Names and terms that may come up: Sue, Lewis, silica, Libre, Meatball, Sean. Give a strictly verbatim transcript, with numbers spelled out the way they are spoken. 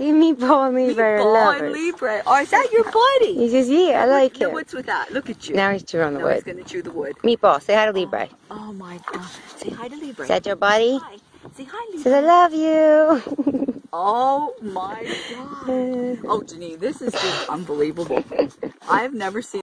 See, Meatball and Libre Meatball and Libre. Oh, is that your buddy? He's just, yeah, I like it. What's with that? Look at you. Now he's chewing on the wood. He's going to chew the wood. Meatball, say hi to Libre. Oh, oh my gosh. Say hi to Libre. Is that your buddy? Hi. Say hi, Libre. Says I love you. Oh my God. Oh, Janine, this is just unbelievable. I've never seen